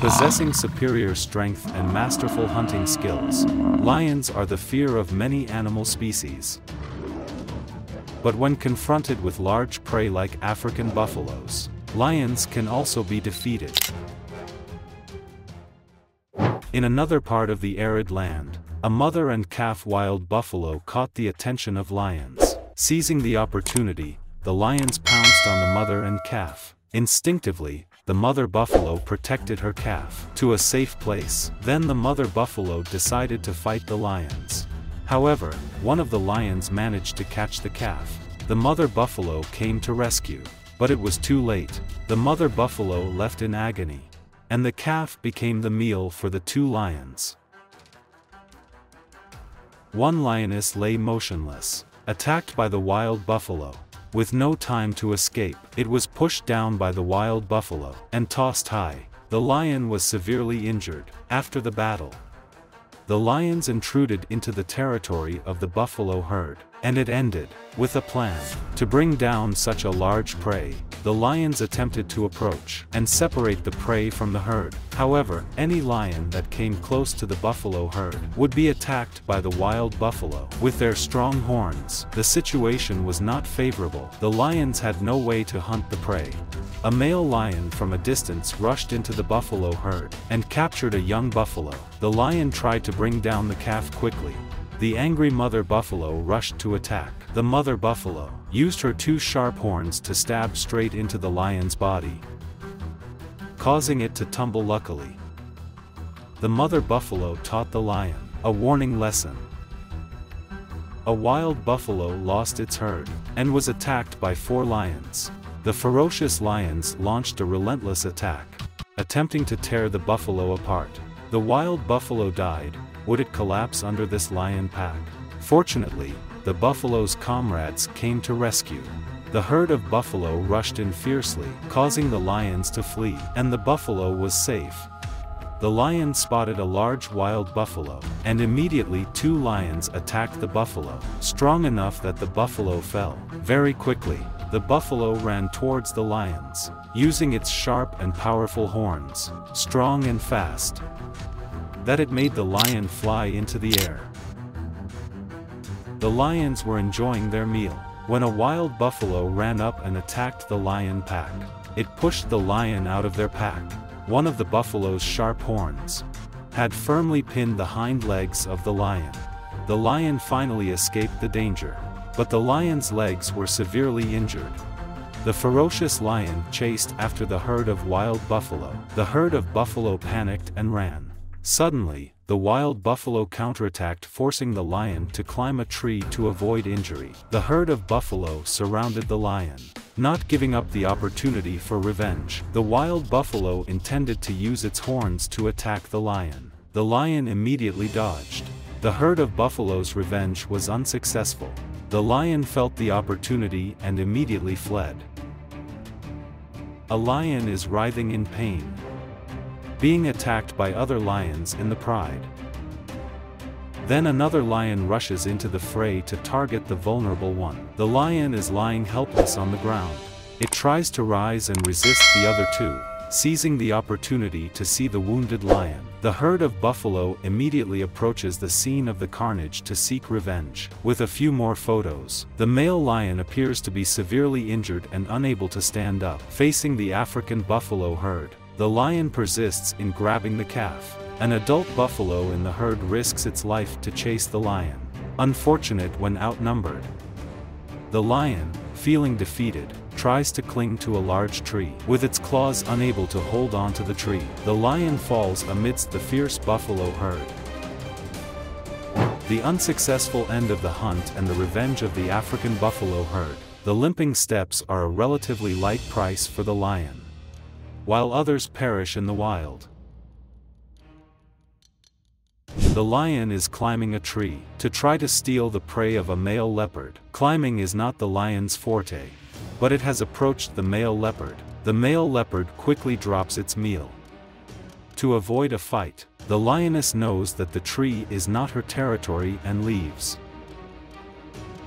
Possessing superior strength and masterful hunting skills, lions are the fear of many animal species. But when confronted with large prey like African buffaloes, lions can also be defeated. In another part of the arid land, a mother and calf wild buffalo caught the attention of lions. Seizing the opportunity, the lions pounced on the mother and calf. Instinctively, the mother buffalo protected her calf to a safe place. Then the mother buffalo decided to fight the lions. However, one of the lions managed to catch the calf. The mother buffalo came to rescue, but it was too late. The mother buffalo left in agony, and the calf became the meal for the two lions. One lioness lay motionless, attacked by the wild buffalo. With no time to escape, it was pushed down by the wild buffalo and tossed high. The lion was severely injured. After the battle, the lions intruded into the territory of the buffalo herd, and it ended with a plan to bring down such a large prey. The lions attempted to approach and separate the prey from the herd. However, any lion that came close to the buffalo herd would be attacked by the wild buffalo with their strong horns. The situation was not favorable. The lions had no way to hunt the prey. A male lion from a distance rushed into the buffalo herd and captured a young buffalo. The lion tried to bring down the calf quickly. The angry mother buffalo rushed to attack. The mother buffalo used her two sharp horns to stab straight into the lion's body, causing it to tumble. Luckily, the mother buffalo taught the lion a warning lesson. A wild buffalo lost its herd and was attacked by four lions. The ferocious lions launched a relentless attack, attempting to tear the buffalo apart. The wild buffalo died. Would it collapse under this lion pack? Fortunately, the buffalo's comrades came to rescue. The herd of buffalo rushed in fiercely, causing the lions to flee, and the buffalo was safe. The lion spotted a large wild buffalo, and immediately two lions attacked the buffalo, strong enough that the buffalo fell. Very quickly, the buffalo ran towards the lions, using its sharp and powerful horns, strong and fast, that it made the lion fly into the air. The lions were enjoying their meal when a wild buffalo ran up and attacked the lion pack. It pushed the lion out of their pack. One of the buffalo's sharp horns had firmly pinned the hind legs of the lion. The lion finally escaped the danger, but the lion's legs were severely injured. The ferocious lion chased after the herd of wild buffalo. The herd of buffalo panicked and ran. Suddenly, the wild buffalo counterattacked, forcing the lion to climb a tree to avoid injury. The herd of buffalo surrounded the lion, not giving up the opportunity for revenge. The wild buffalo intended to use its horns to attack the lion. The lion immediately dodged. The herd of buffalo's revenge was unsuccessful. The lion felt the opportunity and immediately fled. A lion is writhing in pain, being attacked by other lions in the pride. Then another lion rushes into the fray to target the vulnerable one. The lion is lying helpless on the ground. It tries to rise and resist the other two. Seizing the opportunity to see the wounded lion, the herd of buffalo immediately approaches the scene of the carnage to seek revenge. With a few more photos, the male lion appears to be severely injured and unable to stand up. Facing the African buffalo herd, the lion persists in grabbing the calf. An adult buffalo in the herd risks its life to chase the lion. Unfortunate when outnumbered, the lion, feeling defeated, tries to cling to a large tree. With its claws unable to hold onto the tree, the lion falls amidst the fierce buffalo herd. The unsuccessful end of the hunt and the revenge of the African buffalo herd. The limping steps are a relatively light price for the lion, while others perish in the wild. The lion is climbing a tree to try to steal the prey of a male leopard. Climbing is not the lion's forte, but it has approached the male leopard. The male leopard quickly drops its meal. To avoid a fight, the lioness knows that the tree is not her territory and leaves.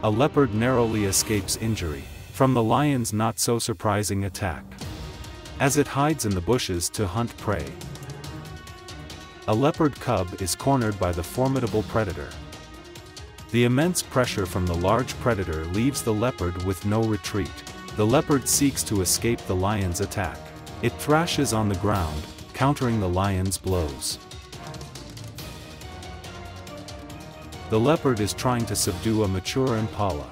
A leopard narrowly escapes injury from the lion's not so surprising attack, as it hides in the bushes to hunt prey. a leopard cub is cornered by the formidable predator. The immense pressure from the large predator leaves the leopard with no retreat. The leopard seeks to escape the lion's attack. It thrashes on the ground, countering the lion's blows. The leopard is trying to subdue a mature impala.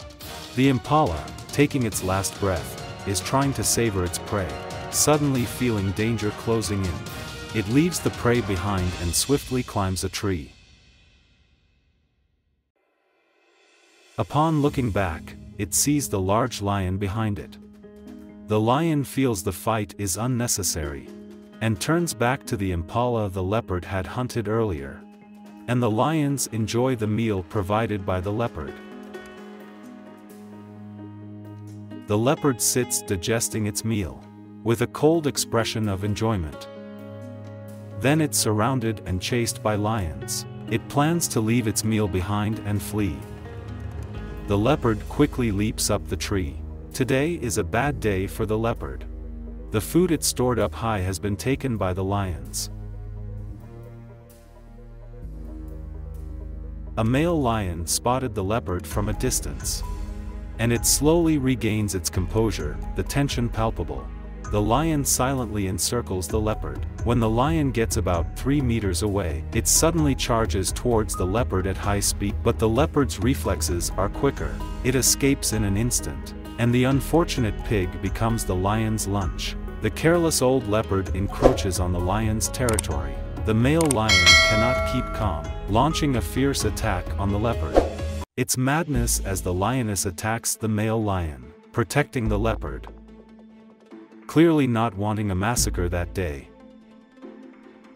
The impala, taking its last breath, is trying to savor its prey, suddenly feeling danger closing in. It leaves the prey behind and swiftly climbs a tree. Upon looking back, it sees the large lion behind it. The lion feels the fight is unnecessary, and turns back to the impala the leopard had hunted earlier. And the lions enjoy the meal provided by the leopard. The leopard sits digesting its meal, with a cold expression of enjoyment. Then it's surrounded and chased by lions. It plans to leave its meal behind and flee. The leopard quickly leaps up the tree. Today is a bad day for the leopard. The food it stored up high has been taken by the lions. A male lion spotted the leopard from a distance. And it slowly regains its composure, the tension palpable. The lion silently encircles the leopard. When the lion gets about 3 meters away, it suddenly charges towards the leopard at high speed, but the leopard's reflexes are quicker. It escapes in an instant, and the unfortunate pig becomes the lion's lunch. The careless old leopard encroaches on the lion's territory. The male lion cannot keep calm, launching a fierce attack on the leopard. It's madness as the lioness attacks the male lion, protecting the leopard. Clearly not wanting a massacre that day.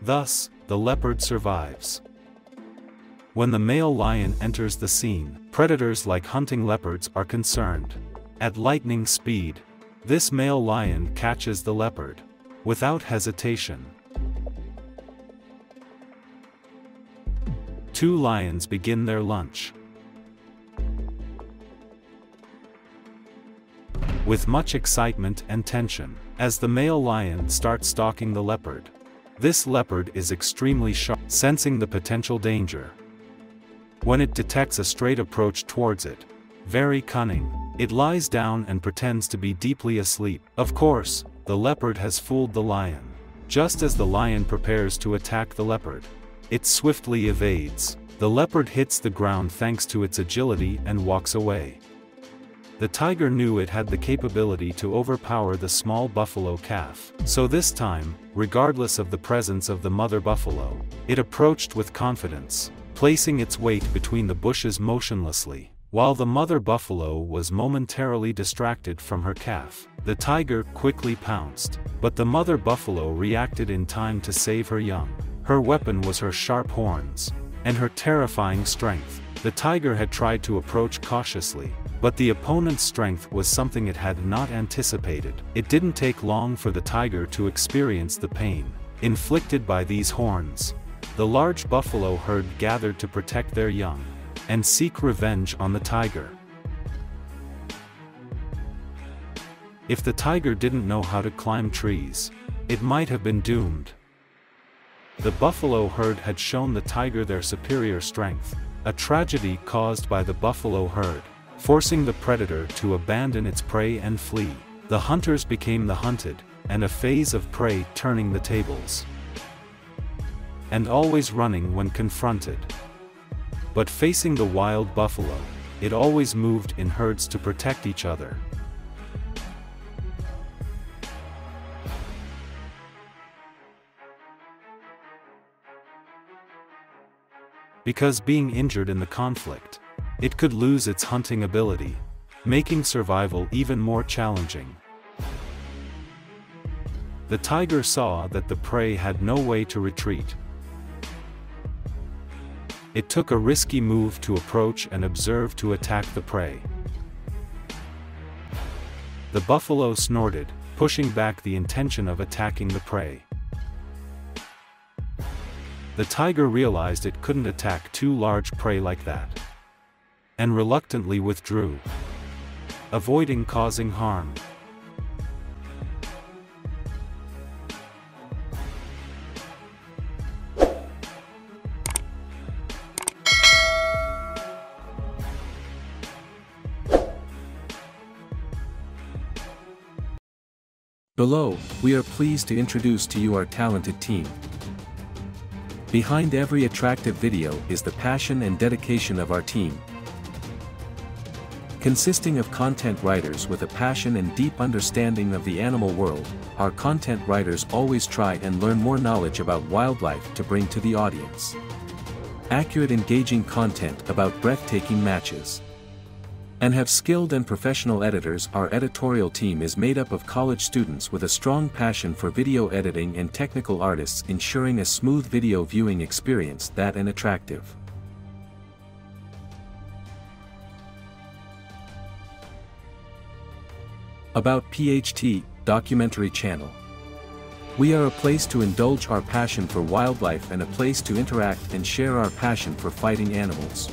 Thus, the leopard survives. When the male lion enters the scene, predators like hunting leopards are concerned. At lightning speed, this male lion catches the leopard, without hesitation. 2 lions begin their lunch. With much excitement and tension, as the male lion starts stalking the leopard. This leopard is extremely sharp, sensing the potential danger. When it detects a straight approach towards it, very cunning, it lies down and pretends to be deeply asleep. Of course, the leopard has fooled the lion. Just as the lion prepares to attack the leopard, it swiftly evades. The leopard hits the ground thanks to its agility and walks away. The tiger knew it had the capability to overpower the small buffalo calf. So this time, regardless of the presence of the mother buffalo, it approached with confidence, placing its weight between the bushes motionlessly. While the mother buffalo was momentarily distracted from her calf, the tiger quickly pounced. But the mother buffalo reacted in time to save her young. Her weapon was her sharp horns, and her terrifying strength. The tiger had tried to approach cautiously, but the opponent's strength was something it had not anticipated. It didn't take long for the tiger to experience the pain inflicted by these horns. The large buffalo herd gathered to protect their young and seek revenge on the tiger. If the tiger didn't know how to climb trees, it might have been doomed. The buffalo herd had shown the tiger their superior strength, a tragedy caused by the buffalo herd, forcing the predator to abandon its prey and flee. The hunters became the hunted, and a phase of prey turning the tables. And always running when confronted. But facing the wild buffalo, it always moved in herds to protect each other. Because being injured in the conflict, it could lose its hunting ability, making survival even more challenging. The tiger saw that the prey had no way to retreat. It took a risky move to approach and observe to attack the prey. The buffalo snorted, pushing back the intention of attacking the prey. The tiger realized it couldn't attack too large prey like that, and reluctantly withdrew, avoiding causing harm. Below, we are pleased to introduce to you our talented team. Behind every attractive video is the passion and dedication of our team, consisting of content writers with a passion and deep understanding of the animal world. Our content writers always try and learn more knowledge about wildlife to bring to the audience. Accurate, engaging content about breathtaking matches. And have skilled and professional editors. Our editorial team is made up of college students with a strong passion for video editing and technical artists, ensuring a smooth video viewing experience that an attractive About PHT documentary channel. We are a place to indulge our passion for wildlife and a place to interact and share our passion for fighting animals.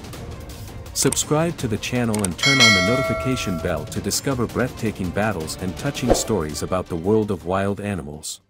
Subscribe to the channel and turn on the notification bell to discover breathtaking battles and touching stories about the world of wild animals.